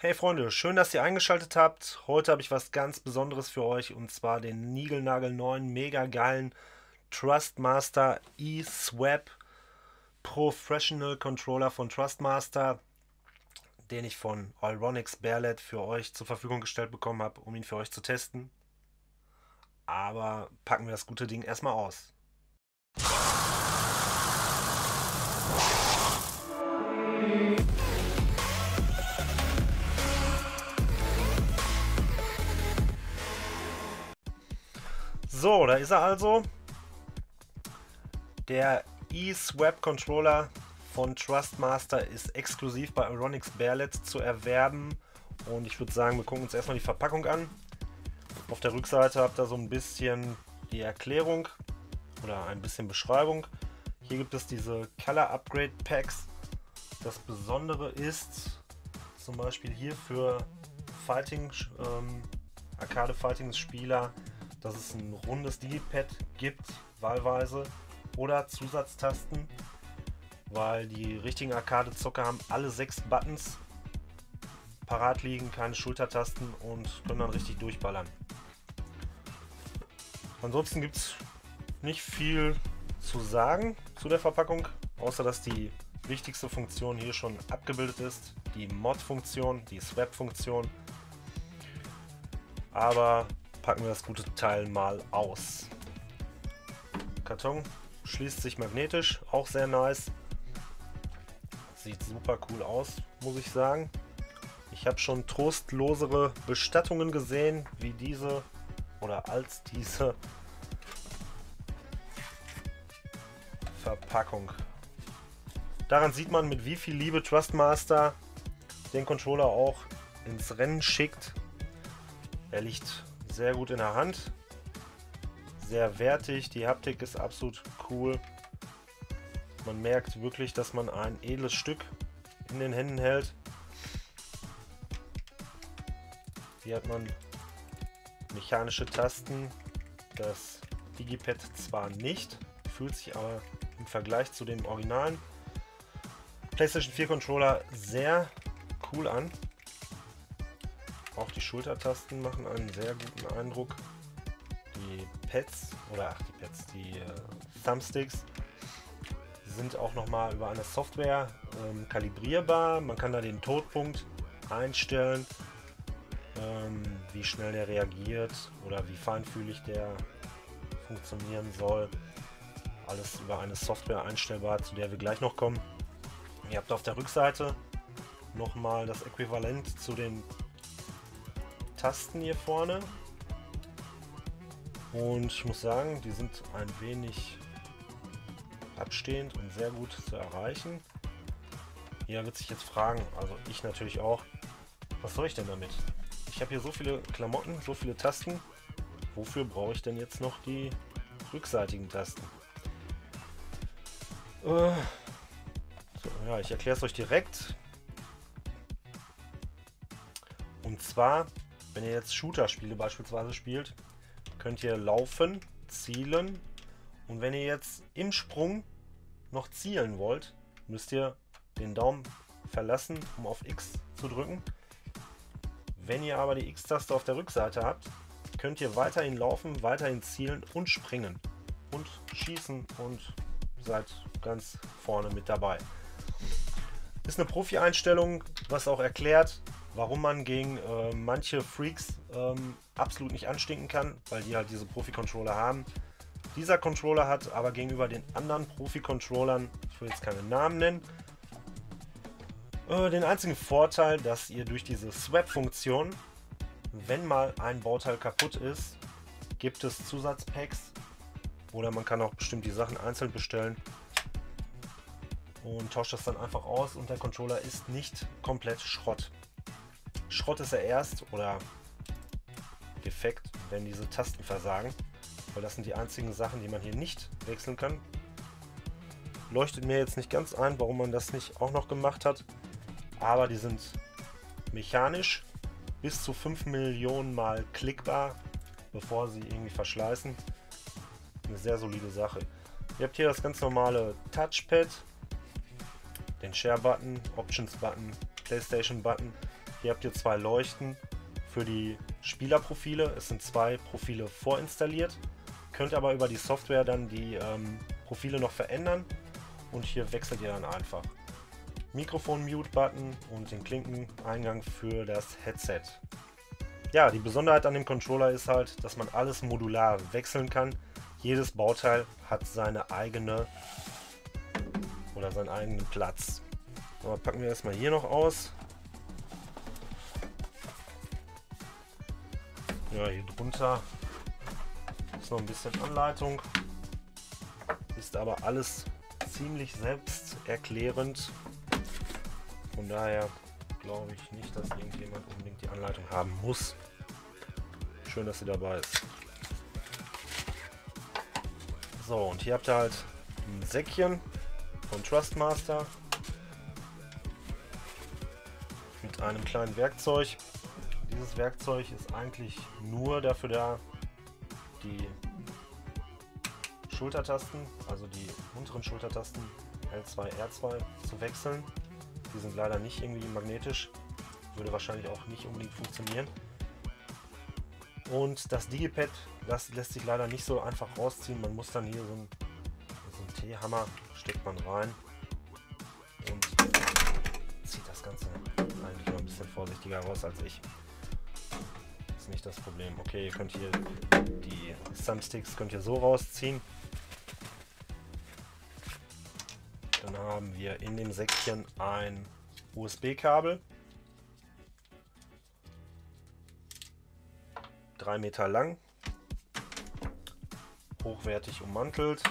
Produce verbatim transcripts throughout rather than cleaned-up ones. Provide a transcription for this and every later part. Hey Freunde, schön, dass ihr eingeschaltet habt. Heute habe ich was ganz Besonderes für euch und zwar den niegelnagelneuen, mega geilen Thrustmaster E-Swap Professional Controller von Thrustmaster, den ich von Euronics Berlet für euch zur Verfügung gestellt bekommen habe, um ihn für euch zu testen. Aber packen wir das gute Ding erstmal aus. So, da ist er also, der E-Swap Controller von Thrustmaster ist exklusiv bei Euronics Berlet zu erwerben und ich würde sagen, wir gucken uns erstmal die Verpackung an. Auf der Rückseite habt ihr so ein bisschen die Erklärung oder ein bisschen Beschreibung. Hier gibt es diese Color Upgrade Packs. Das Besondere ist zum Beispiel hier für Fighting, ähm, Arcade Fighting Spieler, dass es ein rundes DigiPad gibt, wahlweise, oder Zusatztasten, weil die richtigen Arcade-Zocker haben alle sechs Buttons parat liegen, keine Schultertasten und können dann richtig durchballern. Ansonsten gibt es nicht viel zu sagen zu der Verpackung, außer dass die wichtigste Funktion hier schon abgebildet ist, die Mod-Funktion, die Swap-Funktion. Aber packen wir das gute Teil mal aus. Karton schließt sich magnetisch, auch sehr nice. Sieht super cool aus, muss ich sagen. Ich habe schon trostlosere Bestattungen gesehen, wie diese oder als diese Verpackung. Daran sieht man, mit wie viel Liebe Thrustmaster den Controller auch ins Rennen schickt. Er liegt sehr gut in der Hand, sehr wertig, die Haptik ist absolut cool. Man merkt wirklich, dass man ein edles Stück in den Händen hält. Hier hat man mechanische Tasten, das DigiPad zwar nicht, fühlt sich aber im Vergleich zu dem originalen PlayStation vier Controller sehr cool an. Auch die Schultertasten machen einen sehr guten Eindruck. Die Pads, oder ach die Pads, die äh, Thumbsticks sind auch nochmal über eine Software ähm, kalibrierbar. Man kann da den Todpunkt einstellen, ähm, wie schnell der reagiert oder wie feinfühlig der funktionieren soll. Alles über eine Software einstellbar, zu der wir gleich noch kommen. Ihr habt auf der Rückseite nochmal das Äquivalent zu den Tasten hier vorne und ich muss sagen, die sind ein wenig abstehend und sehr gut zu erreichen. Jeder wird sich jetzt fragen, also ich natürlich auch, was soll ich denn damit? Ich habe hier so viele Klamotten, so viele Tasten, wofür brauche ich denn jetzt noch die rückseitigen Tasten? Äh, so, ja, ich erkläre es euch direkt. Und zwar, wenn ihr jetzt Shooter-Spiele beispielsweise spielt, könnt ihr laufen, zielen und wenn ihr jetzt im Sprung noch zielen wollt, müsst ihr den Daumen verlassen, um auf X zu drücken. Wenn ihr aber die X-Taste auf der Rückseite habt, könnt ihr weiterhin laufen, weiterhin zielen und springen und schießen und seid ganz vorne mit dabei. Ist eine Profi-Einstellung, was auch erklärt, warum man gegen äh, manche Freaks ähm, absolut nicht anstinken kann, weil die halt diese Profi-Controller haben. Dieser Controller hat aber gegenüber den anderen Profi-Controllern, ich will jetzt keine Namen nennen, äh, den einzigen Vorteil, dass ihr durch diese Swap-Funktion, wenn mal ein Bauteil kaputt ist, gibt es Zusatzpacks oder man kann auch bestimmt die Sachen einzeln bestellen und tauscht das dann einfach aus und der Controller ist nicht komplett Schrott. Schrott ist er erst oder defekt, wenn diese Tasten versagen, weil das sind die einzigen Sachen, die man hier nicht wechseln kann. Leuchtet mir jetzt nicht ganz ein, warum man das nicht auch noch gemacht hat, aber die sind mechanisch bis zu fünf Millionen Mal klickbar, bevor sie irgendwie verschleißen. Eine sehr solide Sache. Ihr habt hier das ganz normale Touchpad, den Share-Button, Options-Button, PlayStation-Button. Hier habt ihr zwei Leuchten für die Spielerprofile. Es sind zwei Profile vorinstalliert. Könnt aber über die Software dann die ähm, Profile noch verändern. Und hier wechselt ihr dann einfach. Mikrofon-Mute-Button und den Klinkeneingang für das Headset. Ja, die Besonderheit an dem Controller ist halt, dass man alles modular wechseln kann. Jedes Bauteil hat seine eigene oder seinen eigenen Platz. Aber packen wir erstmal hier noch aus. Ja, hier drunter ist noch ein bisschen Anleitung. Ist aber alles ziemlich selbsterklärend. Von daher glaube ich nicht, dass irgendjemand unbedingt die Anleitung haben muss. Schön, dass sie dabei ist. So, und hier habt ihr halt ein Säckchen von Thrustmaster mit einem kleinen Werkzeug. Dieses Werkzeug ist eigentlich nur dafür da, die Schultertasten, also die unteren Schultertasten L zwei, R zwei zu wechseln. Die sind leider nicht irgendwie magnetisch, würde wahrscheinlich auch nicht unbedingt funktionieren. Und das DigiPad, das lässt sich leider nicht so einfach rausziehen. Man muss dann hier so einen, so einen T-Hammer steckt man rein und zieht das Ganze eigentlich noch ein bisschen vorsichtiger raus als ich. Ist nicht das Problem. Okay, ihr könnt hier die Thumbsticks könnt ihr so rausziehen. Dann haben wir in dem Säckchen ein U S B-Kabel. drei Meter lang. Hochwertig ummantelt.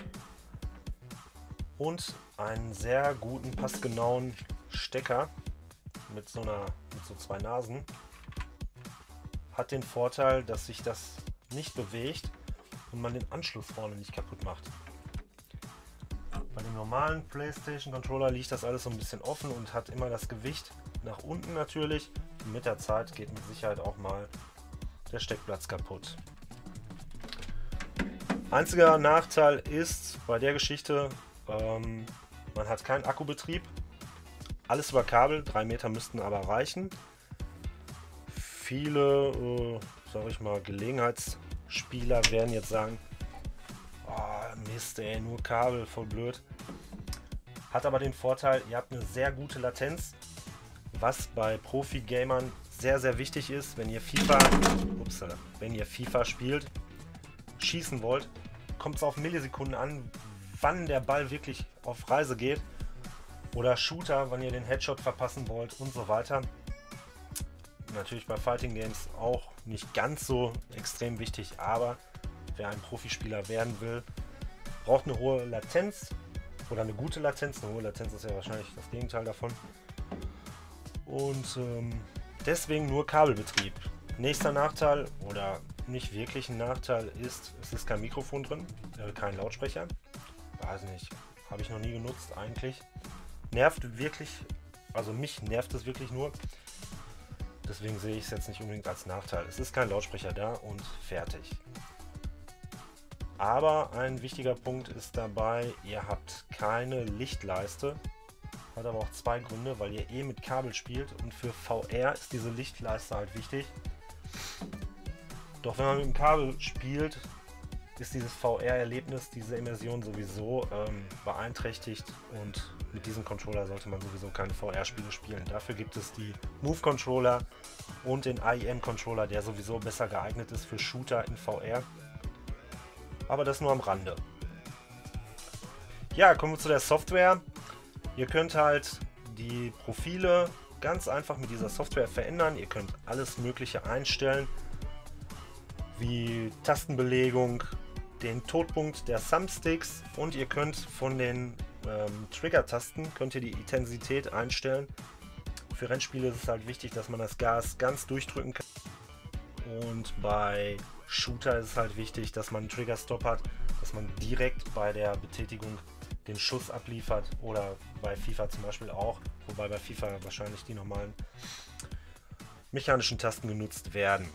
Und einen sehr guten, passgenauen Stecker mit so, einer, mit so zwei Nasen. Hat den Vorteil, dass sich das nicht bewegt und man den Anschluss vorne nicht kaputt macht. Bei dem normalen PlayStation Controller liegt das alles so ein bisschen offen und hat immer das Gewicht nach unten natürlich. Und mit der Zeit geht mit Sicherheit auch mal der Steckplatz kaputt. Einziger Nachteil ist bei der Geschichte, ähm, man hat keinen Akkubetrieb. Alles über Kabel, drei Meter müssten aber reichen. Viele, äh, sage ich mal, Gelegenheitsspieler werden jetzt sagen, Mist, ey, nur Kabel, voll blöd. Hat aber den Vorteil, ihr habt eine sehr gute Latenz, was bei Profi-Gamern sehr, sehr wichtig ist. Wenn ihr FIFA, ups, wenn ihr FIFA spielt, schießen wollt, kommt es auf Millisekunden an, wann der Ball wirklich auf Reise geht. Oder Shooter, wann ihr den Headshot verpassen wollt und so weiter. Natürlich bei Fighting Games auch nicht ganz so extrem wichtig, aber wer ein Profispieler werden will, braucht eine hohe Latenz oder eine gute Latenz. Eine hohe Latenz ist ja wahrscheinlich das Gegenteil davon. Und ähm, deswegen nur Kabelbetrieb. Nächster Nachteil oder nicht wirklich ein Nachteil ist, es ist kein Mikrofon drin, äh, kein Lautsprecher. Weiß nicht, habe ich noch nie genutzt eigentlich. Nervt wirklich, also mich nervt es wirklich nur. Deswegen sehe ich es jetzt nicht unbedingt als Nachteil. Es ist kein Lautsprecher da und fertig. Aber ein wichtiger Punkt ist dabei, ihr habt keine Lichtleiste. Hat aber auch zwei Gründe, weil ihr eh mit Kabel spielt und für V R ist diese Lichtleiste halt wichtig. Doch wenn man mit dem Kabel spielt, ist dieses V R-Erlebnis, diese Immersion sowieso ähm, beeinträchtigt und mit diesem Controller sollte man sowieso keine V R-Spiele spielen. Dafür gibt es die Move-Controller und den I E M-Controller, der sowieso besser geeignet ist für Shooter in V R. Aber das nur am Rande. Ja, kommen wir zu der Software. Ihr könnt halt die Profile ganz einfach mit dieser Software verändern. Ihr könnt alles Mögliche einstellen, wie Tastenbelegung, den Todpunkt der Thumbsticks und ihr könnt von den ähm, Trigger-Tasten könnt ihr die Intensität einstellen. Für Rennspiele ist es halt wichtig, dass man das Gas ganz durchdrücken kann. Und bei Shooter ist es halt wichtig, dass man einen Trigger-Stop hat, dass man direkt bei der Betätigung den Schuss abliefert oder bei FIFA zum Beispiel auch, wobei bei FIFA wahrscheinlich die normalen mechanischen Tasten genutzt werden.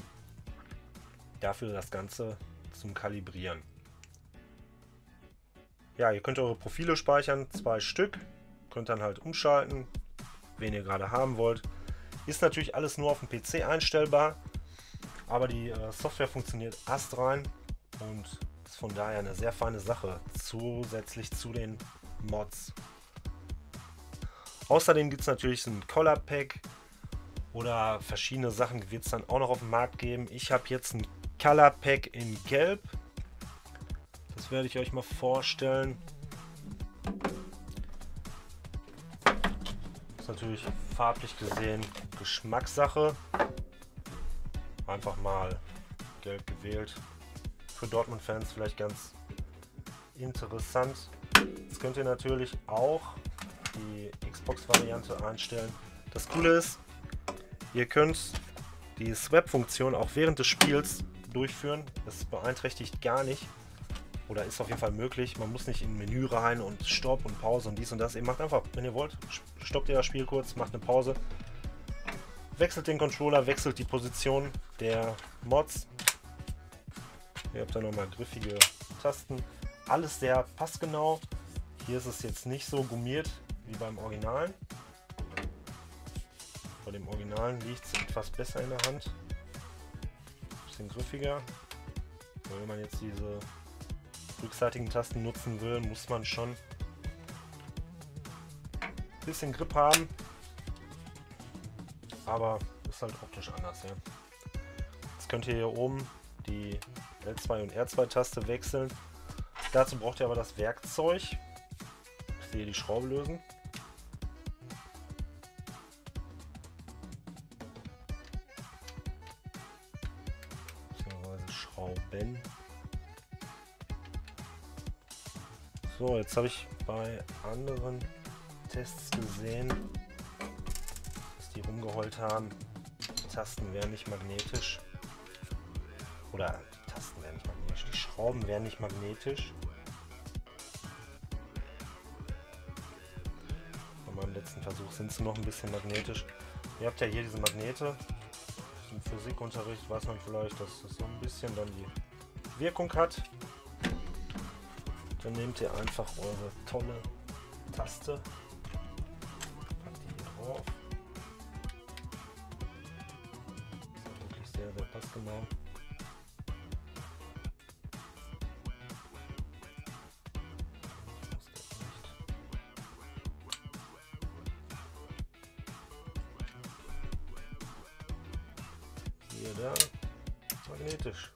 Dafür das Ganze zum Kalibrieren. Ja, ihr könnt eure Profile speichern, zwei Stück, könnt dann halt umschalten, wen ihr gerade haben wollt. Ist natürlich alles nur auf dem P C einstellbar, aber die äh, Software funktioniert astrein und ist von daher eine sehr feine Sache, zusätzlich zu den Mods. Außerdem gibt es natürlich ein Color Pack oder verschiedene Sachen wird es dann auch noch auf dem Markt geben. Ich habe jetzt ein Color Pack in Gelb. Das werde ich euch mal vorstellen. Ist natürlich farblich gesehen Geschmackssache. Einfach mal Gelb gewählt. Für Dortmund-Fans vielleicht ganz interessant. Jetzt könnt ihr natürlich auch die Xbox-Variante einstellen. Das Coole ist, ihr könnt die Swap-Funktion auch während des Spiels durchführen. Das beeinträchtigt gar nicht oder ist auf jeden Fall möglich. Man muss nicht in ein Menü rein und Stopp und Pause und dies und das. Ihr macht einfach, wenn ihr wollt, stoppt ihr das Spiel kurz, macht eine Pause, wechselt den Controller, wechselt die Position der Mods. Ihr habt dann nochmal griffige Tasten. Alles sehr passgenau. Hier ist es jetzt nicht so gummiert wie beim Originalen. Bei dem Originalen liegt es etwas besser in der Hand. Ein bisschen griffiger. Aber wenn man jetzt diese rückseitigen Tasten nutzen will, muss man schon ein bisschen Grip haben. Aber ist halt optisch anders. Ja. Jetzt könnt ihr hier oben die L zwei und R zwei Taste wechseln. Dazu braucht ihr aber das Werkzeug. Ich sehe die Schraube lösen. Schrauben. So, jetzt habe ich bei anderen Tests gesehen, dass die rumgeheult haben, Tasten wären nicht magnetisch. Oder Tasten wären nicht magnetisch, die Schrauben wären nicht magnetisch. Bei meinem letzten Versuch sind sie noch ein bisschen magnetisch. Ihr habt ja hier diese Magnete. Im Physikunterricht weiß man vielleicht, dass das so ein bisschen dann die Wirkung hat. Dann nehmt ihr einfach eure tolle Taste, packt die hier drauf. Das ist wirklich sehr, sehr passgenau. Da magnetisch.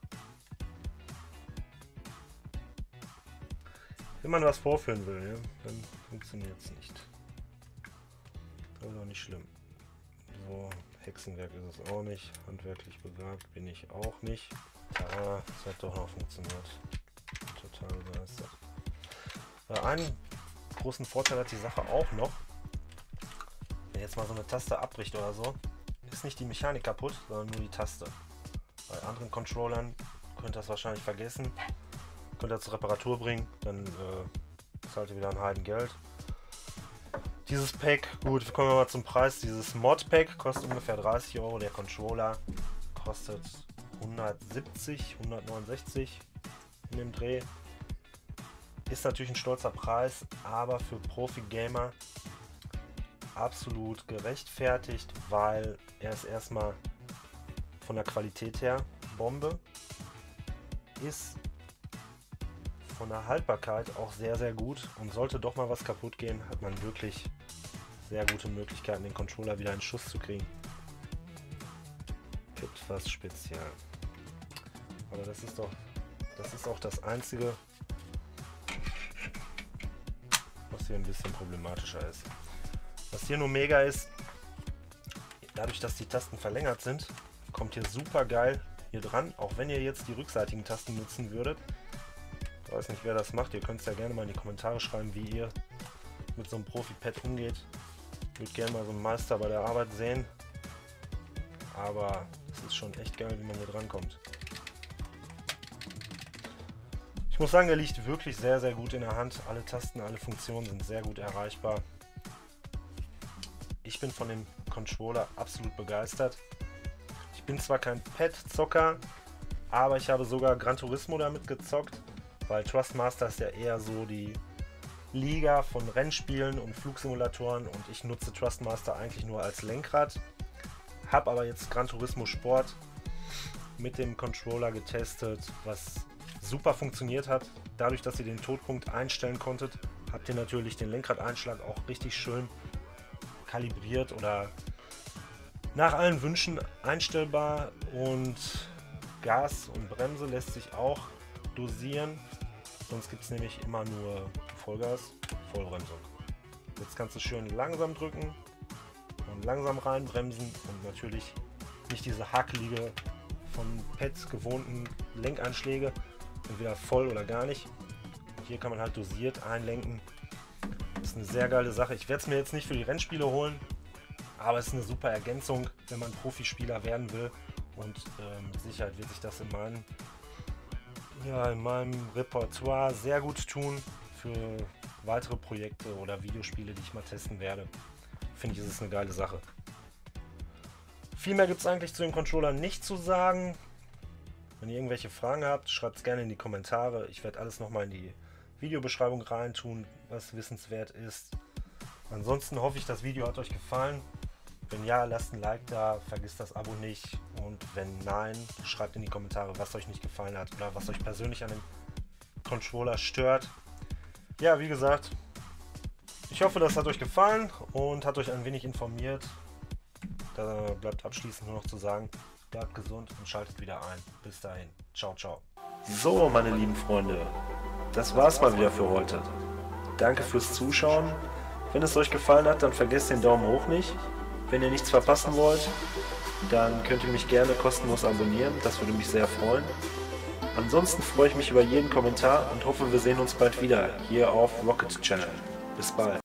Wenn man was vorführen will, ja, dann funktioniert es nicht. Aber auch nicht schlimm. So, Hexenwerk ist es auch nicht. Handwerklich begabt bin ich auch nicht. Ah, es hat doch noch funktioniert. Total begeistert. Einen großen Vorteil hat die Sache auch noch. Wenn jetzt mal so eine Taste abbricht oder so, ist nicht die Mechanik kaputt, sondern nur die Taste. Bei anderen Controllern könnt ihr das wahrscheinlich vergessen, könnt ihr zur Reparatur bringen, dann äh, zahlt ihr wieder ein halben Geld. Dieses Pack, gut, kommen wir mal zum Preis, dieses Mod-Pack kostet ungefähr dreißig Euro, der Controller kostet hundertsiebzig, hundertneunundsechzig in dem Dreh. Ist natürlich ein stolzer Preis, aber für Profi-Gamer absolut gerechtfertigt, weil er ist erstmal von der Qualität her Bombe, ist von der Haltbarkeit auch sehr, sehr gut und sollte doch mal was kaputt gehen, hat man wirklich sehr gute Möglichkeiten, den Controller wieder in Schuss zu kriegen. Etwas speziell. Aber das ist doch, das ist auch das Einzige, was hier ein bisschen problematischer ist. Was hier nur mega ist, dadurch, dass die Tasten verlängert sind, kommt hier super geil hier dran, auch wenn ihr jetzt die rückseitigen Tasten nutzen würdet. Ich weiß nicht, wer das macht, ihr könnt es ja gerne mal in die Kommentare schreiben, wie ihr mit so einem Profi-Pad umgeht. Ich würde gerne mal so einen Meister bei der Arbeit sehen, aber es ist schon echt geil, wie man hier dran kommt. Ich muss sagen, der liegt wirklich sehr, sehr gut in der Hand. Alle Tasten, alle Funktionen sind sehr gut erreichbar. Ich bin von dem Controller absolut begeistert. Ich bin zwar kein Pad-Zocker, aber ich habe sogar Gran Turismo damit gezockt, weil Thrustmaster ist ja eher so die Liga von Rennspielen und Flugsimulatoren und ich nutze Thrustmaster eigentlich nur als Lenkrad. habe aber jetzt Gran Turismo Sport mit dem Controller getestet, was super funktioniert hat. Dadurch, dass ihr den Todpunkt einstellen konntet, habt ihr natürlich den Lenkradeinschlag auch richtig schön kalibriert oder nach allen Wünschen einstellbar, und Gas und Bremse lässt sich auch dosieren, sonst gibt es nämlich immer nur Vollgas, Vollbremsung. Jetzt kannst du schön langsam drücken und langsam reinbremsen und natürlich nicht diese hakelige, von Pads gewohnten Lenkeinschläge, entweder voll oder gar nicht. Und hier kann man halt dosiert einlenken. Das ist eine sehr geile Sache. Ich werde es mir jetzt nicht für die Rennspiele holen, aber es ist eine super Ergänzung, wenn man Profispieler werden will, und ähm, mit Sicherheit wird sich das in meinem, ja, in meinem Repertoire sehr gut tun für weitere Projekte oder Videospiele, die ich mal testen werde. Finde ich, ist es eine geile Sache. Viel mehr gibt es eigentlich zu dem Controller nicht zu sagen. Wenn ihr irgendwelche Fragen habt, schreibt es gerne in die Kommentare. Ich werde alles nochmal in die Videobeschreibung reintun, was wissenswert ist. Ansonsten hoffe ich, das Video hat euch gefallen. Wenn ja, lasst ein Like da, vergisst das Abo nicht. Und wenn nein, schreibt in die Kommentare, was euch nicht gefallen hat oder was euch persönlich an dem Controller stört. Ja, wie gesagt, ich hoffe, das hat euch gefallen und hat euch ein wenig informiert. Da bleibt abschließend nur noch zu sagen, bleibt gesund und schaltet wieder ein. Bis dahin. Ciao, ciao. So, meine lieben Freunde, das war's mal wieder für heute. Danke fürs Zuschauen. Wenn es euch gefallen hat, dann vergesst den Daumen hoch nicht. Wenn ihr nichts verpassen wollt, dann könnt ihr mich gerne kostenlos abonnieren. Das würde mich sehr freuen. Ansonsten freue ich mich über jeden Kommentar und hoffe, wir sehen uns bald wieder hier auf Rocket Channel. Bis bald.